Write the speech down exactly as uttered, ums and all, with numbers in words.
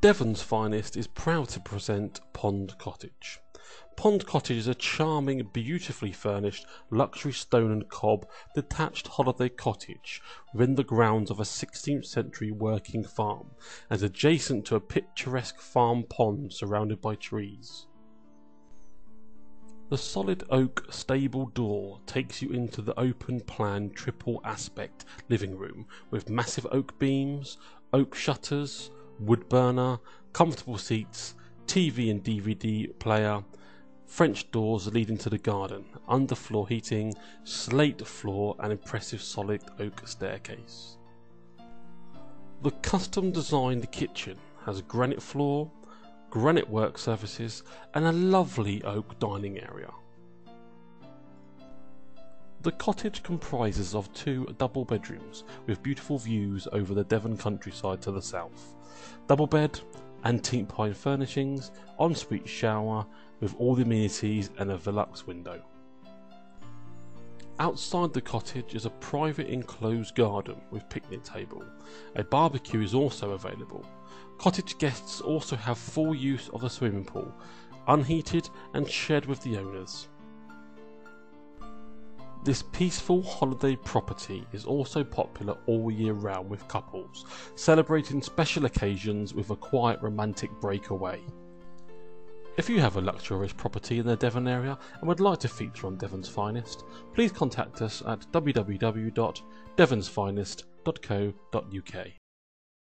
Devon's Finest is proud to present Pond Cottage. Pond Cottage is a charming, beautifully furnished, luxury stone and cob detached holiday cottage within the grounds of a sixteenth century working farm and adjacent to a picturesque farm pond surrounded by trees. The solid oak stable door takes you into the open plan triple aspect living room with massive oak beams, oak shutters, wood burner, comfortable seats, T V and D V D player, French doors leading to the garden, underfloor heating, slate floor and impressive solid oak staircase. The custom designed kitchen has a granite floor, granite work surfaces and a lovely oak dining area. The cottage comprises of two double bedrooms with beautiful views over the Devon countryside to the south. Double bed, antique pine furnishings, ensuite shower with all the amenities and a velux window. Outside the cottage is a private enclosed garden with picnic table. A barbecue is also available. Cottage guests also have full use of the swimming pool, unheated and shared with the owners. This peaceful holiday property is also popular all year round with couples, celebrating special occasions with a quiet romantic breakaway. If you have a luxurious property in the Devon area and would like to feature on Devon's Finest, please contact us at w w w dot devons finest dot co dot u k.